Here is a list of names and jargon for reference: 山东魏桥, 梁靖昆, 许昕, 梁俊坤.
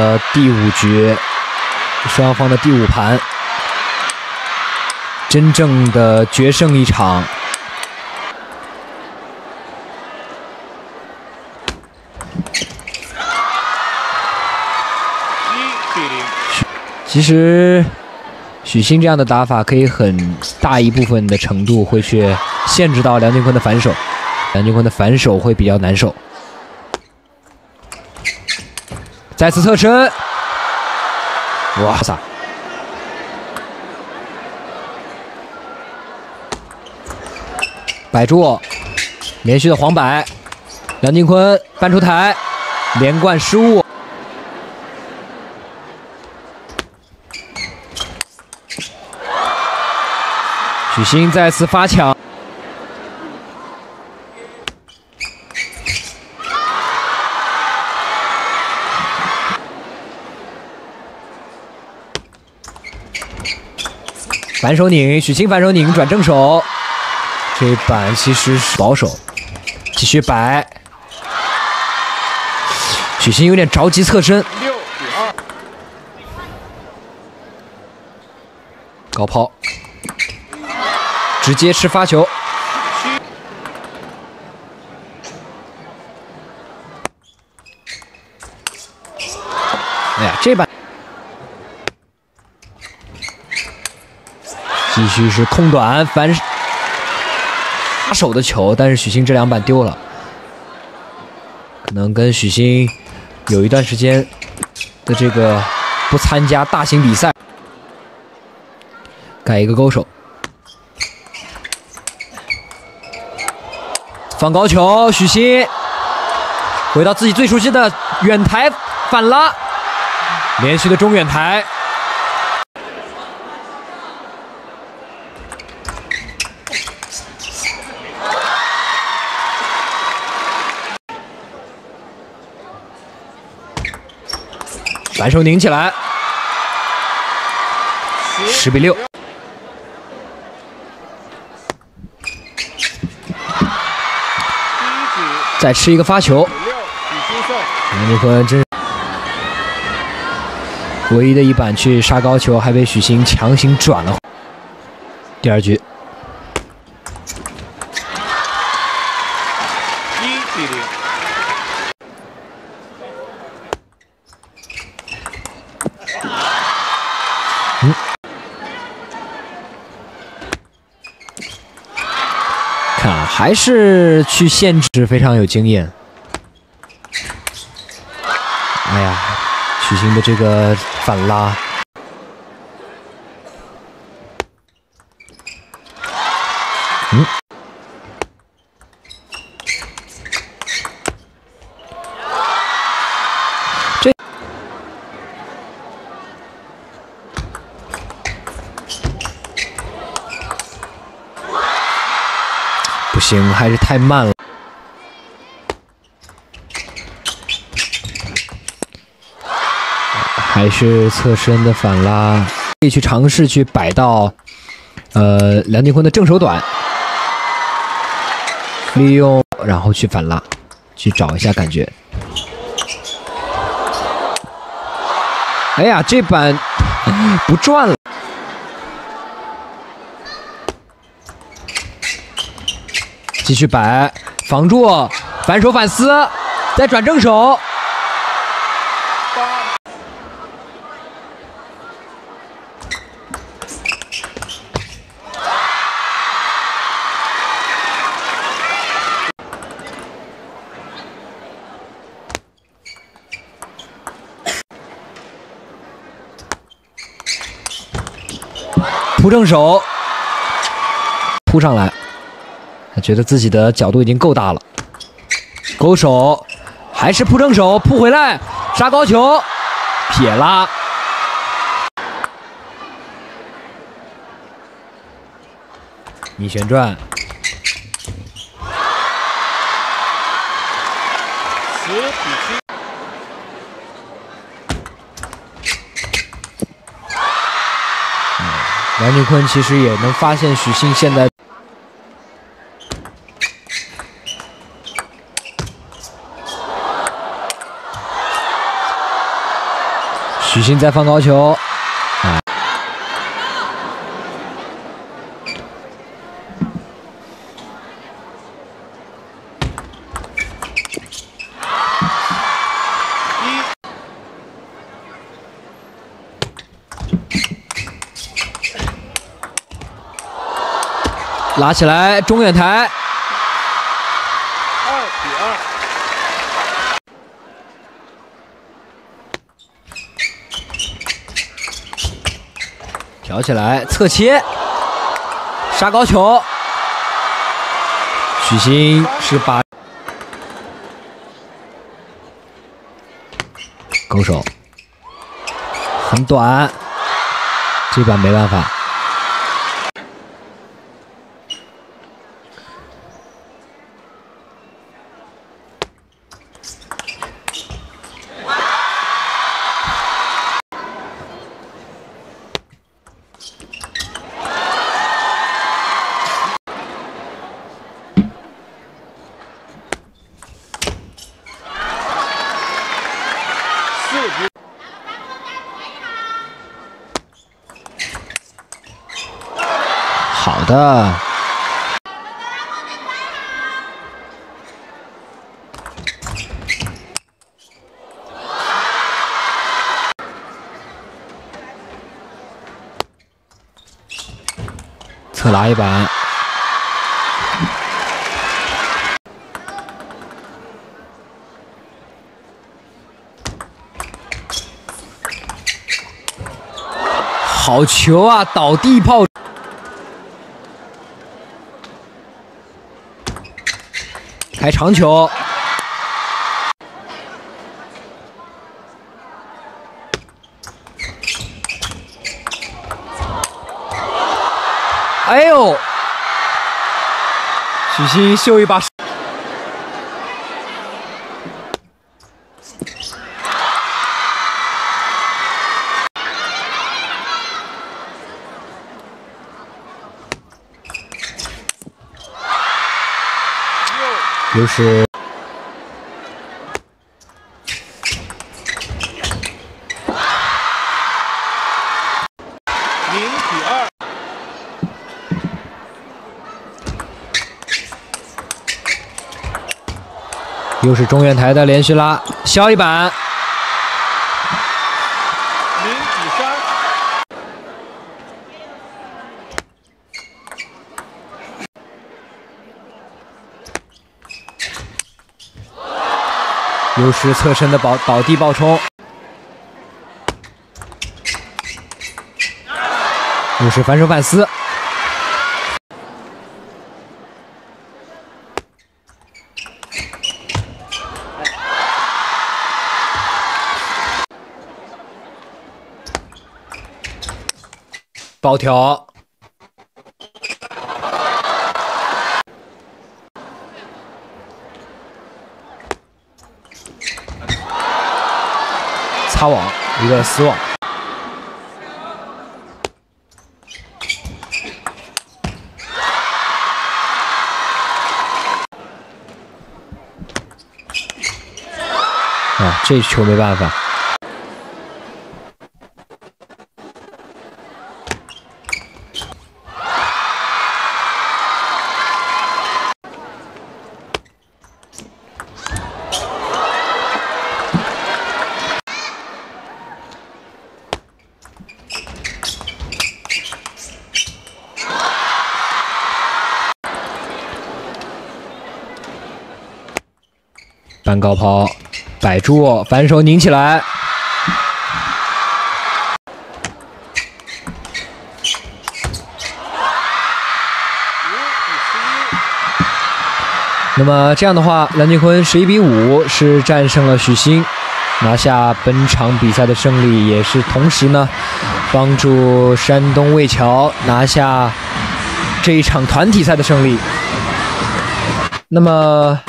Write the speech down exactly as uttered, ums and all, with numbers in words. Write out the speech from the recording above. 的第五局，双方的第五盘，真正的决胜一场。 其实，许昕这样的打法可以很大一部分的程度会去限制到梁俊坤的反手，梁俊坤的反手会比较难受。再次侧身，哇塞！摆住，连续的黄摆，梁俊坤搬出台，连贯失误。 许昕再次发抢，反手拧，许昕反手拧转正手，这一板其实是保守，继续摆，许昕有点着急侧身，高抛。 直接吃发球，哎呀，这把继续是空短反手的球，但是许昕这两板丢了，可能跟许昕有一段时间的这个不参加大型比赛，改一个勾手。 放高球，许昕回到自己最熟悉的远台反拉，连续的中远台，反手拧起来，十比六。 再吃一个发球，梁俊坤真是唯一的一板去杀高球，还被许昕强行转了。第二局，一比零。嗯，看啊，还是去限制。 是非常有经验。哎呀，许昕的这个反拉，嗯，这不行，还是太慢了。 还是侧身的反拉，可以去尝试去摆到，呃，梁俊坤的正手短，利用然后去反拉，去找一下感觉。哎呀，这板不转了。继续摆，防住，反手反撕，再转正手。 扑正手，扑上来，他觉得自己的角度已经够大了。勾手，还是扑正手，扑回来，杀高球，撇拉。逆旋转，十比七。 梁俊坤其实也能发现许昕现在许昕在放高球，啊，拉起来，中远台。 挑起来，侧切，杀高球。许昕是把勾手很短，这把没办法。好的，侧拉一板，好球啊！倒地炮。 开长球，哎呦！许昕秀一把，就是。零比二。又是中远台的连续拉，削一板。零比三。又是侧身的倒倒地暴冲，又是反手反思，暴挑。 擦网，一个死网。啊，这球没办法。翻高抛，摆住，反手拧起来。那么这样的话，梁靖昆十一比五是战胜了许昕，拿下本场比赛的胜利，也是同时呢，帮助山东魏桥拿下这一场团体赛的胜利。那么。